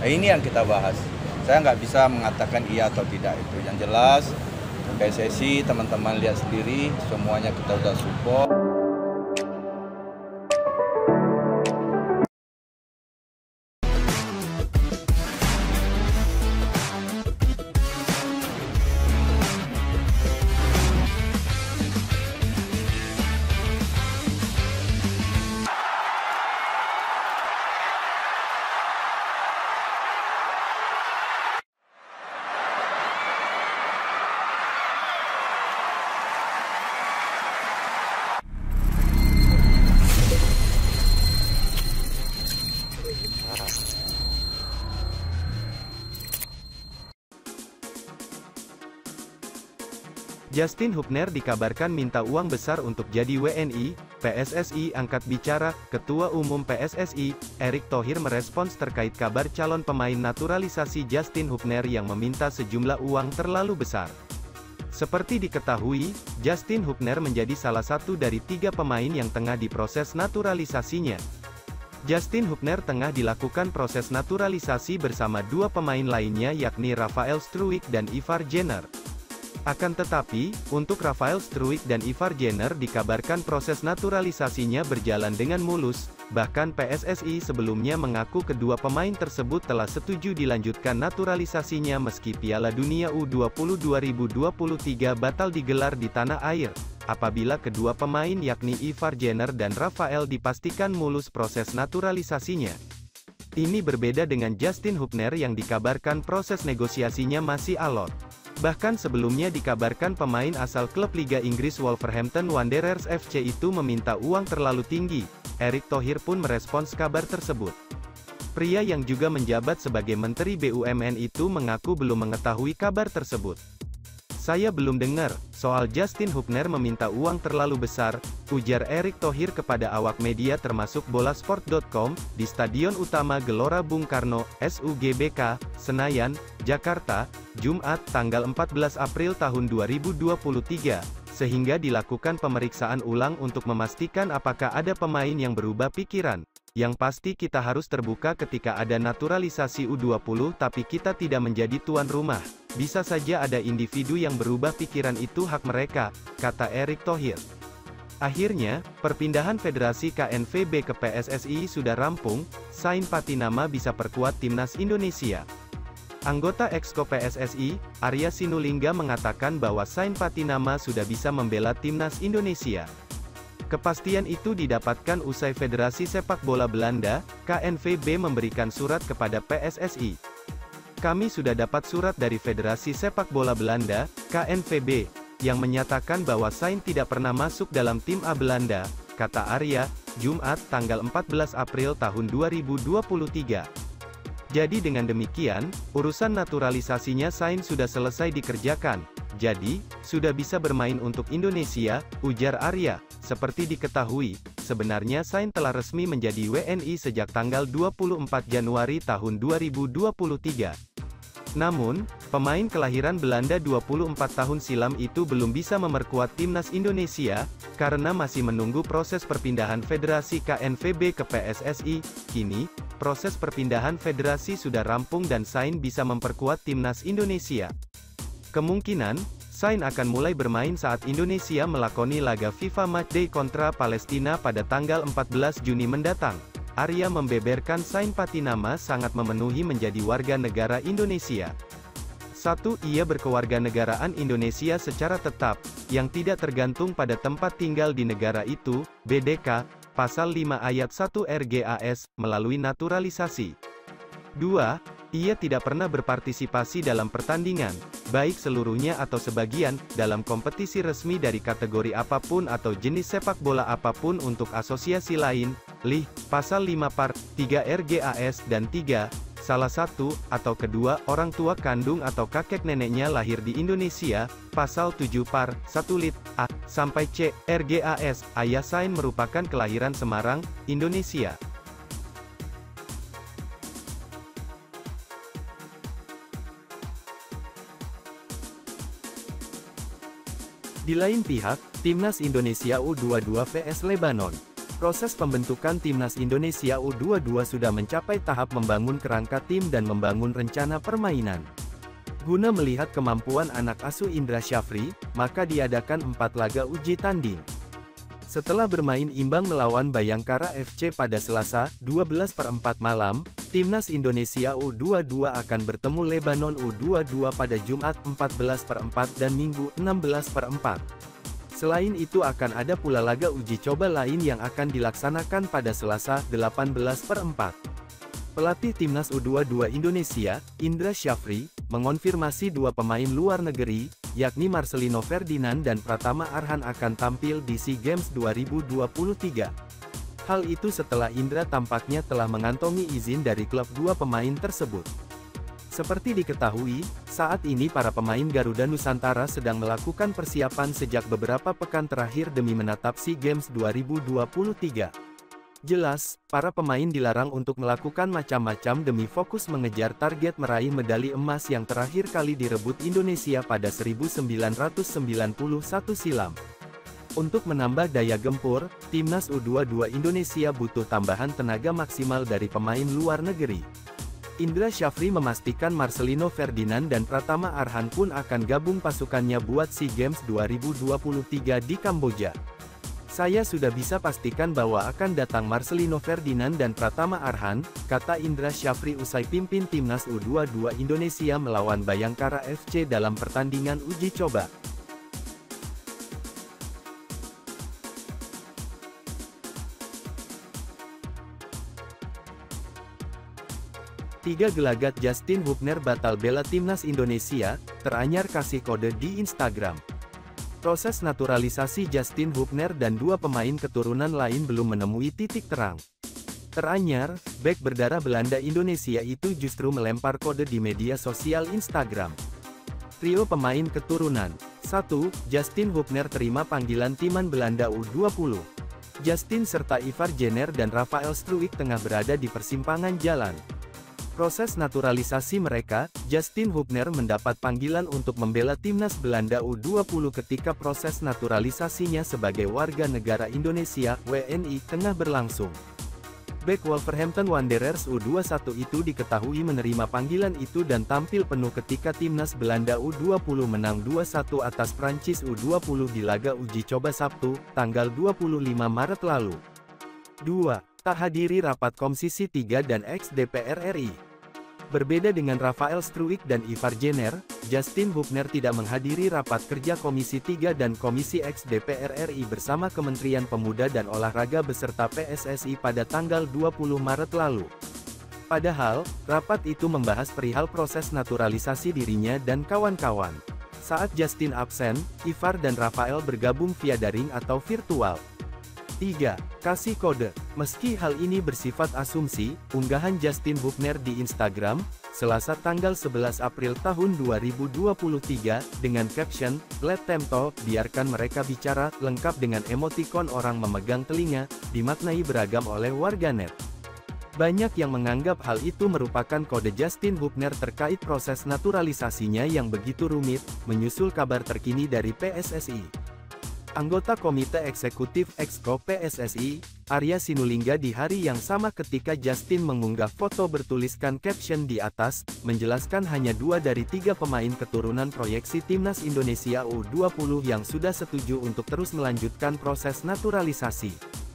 Ini yang kita bahas. Saya nggak bisa mengatakan iya atau tidak itu. Yang jelas PSSI, teman-teman lihat sendiri, semuanya kita udah support. Justin Hubner dikabarkan minta uang besar untuk jadi WNI. PSSI angkat bicara. Ketua Umum PSSI, Erick Thohir merespons terkait kabar calon pemain naturalisasi Justin Hubner yang meminta sejumlah uang terlalu besar. Seperti diketahui, Justin Hubner menjadi salah satu dari 3 pemain yang tengah diproses naturalisasinya. Justin Hubner tengah dilakukan proses naturalisasi bersama 2 pemain lainnya yakni Rafael Struick dan Ivar Jenner. Akan tetapi, untuk Rafael Struick dan Ivar Jenner dikabarkan proses naturalisasinya berjalan dengan mulus, bahkan PSSI sebelumnya mengaku kedua pemain tersebut telah setuju dilanjutkan naturalisasinya meski Piala Dunia U20 2023 batal digelar di tanah air, apabila kedua pemain yakni Ivar Jenner dan Rafael dipastikan mulus proses naturalisasinya. Ini berbeda dengan Justin Hubner yang dikabarkan proses negosiasinya masih alot. Bahkan sebelumnya dikabarkan pemain asal klub Liga Inggris Wolverhampton Wanderers FC itu meminta uang terlalu tinggi. Erick Thohir pun merespons kabar tersebut. Pria yang juga menjabat sebagai Menteri BUMN itu mengaku belum mengetahui kabar tersebut. Saya belum dengar soal Justin Hubner meminta uang terlalu besar, ujar Erick Thohir kepada awak media termasuk bolasport.com, di Stadion Utama Gelora Bung Karno, SUGBK, Senayan, Jakarta, Jumat, tanggal 14 April tahun 2023, sehingga dilakukan pemeriksaan ulang untuk memastikan apakah ada pemain yang berubah pikiran. Yang pasti kita harus terbuka ketika ada naturalisasi U20 tapi kita tidak menjadi tuan rumah. Bisa saja ada individu yang berubah pikiran, itu hak mereka, kata Erick Thohir. Akhirnya, perpindahan Federasi KNVB ke PSSI sudah rampung, Shayne Pattynama bisa perkuat timnas Indonesia. Anggota Exco PSSI, Arya Sinulinga mengatakan bahwa Shayne Pattynama sudah bisa membela timnas Indonesia. Kepastian itu didapatkan usai Federasi Sepak Bola Belanda, KNVB memberikan surat kepada PSSI. Kami sudah dapat surat dari Federasi Sepak Bola Belanda, KNVB, yang menyatakan bahwa Shayne tidak pernah masuk dalam tim A Belanda, kata Arya, Jumat tanggal 14 April tahun 2023. Jadi dengan demikian, urusan naturalisasinya Shayne sudah selesai dikerjakan, jadi, sudah bisa bermain untuk Indonesia, ujar Arya. Seperti diketahui, sebenarnya Shayne telah resmi menjadi WNI sejak tanggal 24 Januari tahun 2023. Namun, pemain kelahiran Belanda 24 tahun silam itu belum bisa memperkuat timnas Indonesia, karena masih menunggu proses perpindahan Federasi KNVB ke PSSI. Kini, proses perpindahan federasi sudah rampung dan Shayne bisa memperkuat timnas Indonesia. Kemungkinan, Shayne akan mulai bermain saat Indonesia melakoni laga FIFA Matchday kontra Palestina pada tanggal 14 Juni mendatang. Arya membeberkan Shayne Pattynama sangat memenuhi menjadi warga negara Indonesia. 1. Ia berkewarganegaraan Indonesia secara tetap, yang tidak tergantung pada tempat tinggal di negara itu, BDK, Pasal 5 ayat 1 RGAS, melalui naturalisasi. 2. Ia tidak pernah berpartisipasi dalam pertandingan, baik seluruhnya atau sebagian, dalam kompetisi resmi dari kategori apapun atau jenis sepak bola apapun untuk asosiasi lain, lih, Pasal 5 part, 3 RGAS, dan 3, salah satu, atau kedua, orang tua kandung atau kakek neneknya lahir di Indonesia, Pasal 7 par, 1 lit, A, sampai C, RGAS, ayah Shayne merupakan kelahiran Semarang, Indonesia. Di lain pihak, Timnas Indonesia U22 vs Lebanon. Proses pembentukan Timnas Indonesia U22 sudah mencapai tahap membangun kerangka tim dan membangun rencana permainan. Guna melihat kemampuan anak asuh Indra Syafri, maka diadakan 4 laga uji tanding. Setelah bermain imbang melawan Bayangkara FC pada Selasa, 12/4 malam, Timnas Indonesia U22 akan bertemu Lebanon U22 pada Jumat 14/4 dan Minggu 16/4. Selain itu akan ada pula laga uji coba lain yang akan dilaksanakan pada Selasa, 18/4. Pelatih Timnas U22 Indonesia, Indra Syafri, mengonfirmasi 2 pemain luar negeri, yakni Marcelino Ferdinand dan Pratama Arhan akan tampil di SEA Games 2023. Hal itu setelah Indra tampaknya telah mengantongi izin dari klub 2 pemain tersebut. Seperti diketahui, saat ini para pemain Garuda Nusantara sedang melakukan persiapan sejak beberapa pekan terakhir demi menatap SEA Games 2023. Jelas, para pemain dilarang untuk melakukan macam-macam demi fokus mengejar target meraih medali emas yang terakhir kali direbut Indonesia pada 1991 silam. Untuk menambah daya gempur, Timnas U22 Indonesia butuh tambahan tenaga maksimal dari pemain luar negeri. Indra Syafri memastikan Marcelino Ferdinand dan Pratama Arhan pun akan gabung pasukannya buat SEA Games 2023 di Kamboja. "Saya sudah bisa pastikan bahwa akan datang Marcelino Ferdinand dan Pratama Arhan," kata Indra Syafri usai pimpin Timnas U22 Indonesia melawan Bayangkara FC dalam pertandingan uji coba. Tiga gelagat Justin Hubner batal bela Timnas Indonesia, teranyar kasih kode di Instagram. Proses naturalisasi Justin Hubner dan 2 pemain keturunan lain belum menemui titik terang. Teranyar, bek berdarah Belanda Indonesia itu justru melempar kode di media sosial Instagram. Trio pemain keturunan. 1. Justin Hubner terima panggilan timan Belanda U20. Justin serta Ivar Jenner dan Rafael Struick tengah berada di persimpangan jalan. Proses naturalisasi mereka, Justin Hubner mendapat panggilan untuk membela Timnas Belanda U20 ketika proses naturalisasinya sebagai warga negara Indonesia, WNI, tengah berlangsung. Bek Wolverhampton Wanderers U21 itu diketahui menerima panggilan itu dan tampil penuh ketika Timnas Belanda U20 menang 2-1 atas Prancis U20 di laga uji coba Sabtu, tanggal 25 Maret lalu. 2. Tak hadiri rapat Komisi 3 dan ex-DPR RI. Berbeda dengan Rafael Struick dan Ivar Jenner, Justin Hubner tidak menghadiri rapat kerja Komisi 3 dan Komisi ex-DPR RI bersama Kementerian Pemuda dan Olahraga beserta PSSI pada tanggal 20 Maret lalu. Padahal, rapat itu membahas perihal proses naturalisasi dirinya dan kawan-kawan. Saat Justin absen, Ivar dan Rafael bergabung via daring atau virtual. 3. Kasih kode. Meski hal ini bersifat asumsi, unggahan Justin Hubner di Instagram, Selasa tanggal 11 April tahun 2023, dengan caption, "Let them talk, biarkan mereka bicara," lengkap dengan emotikon orang memegang telinga, dimaknai beragam oleh warganet. Banyak yang menganggap hal itu merupakan kode Justin Hubner terkait proses naturalisasinya yang begitu rumit, menyusul kabar terkini dari PSSI. Anggota Komite Eksekutif Exco PSSI, Arya Sinulinga di hari yang sama ketika Justin mengunggah foto bertuliskan caption di atas, menjelaskan hanya 2 dari 3 pemain keturunan proyeksi Timnas Indonesia U20 yang sudah setuju untuk terus melanjutkan proses naturalisasi.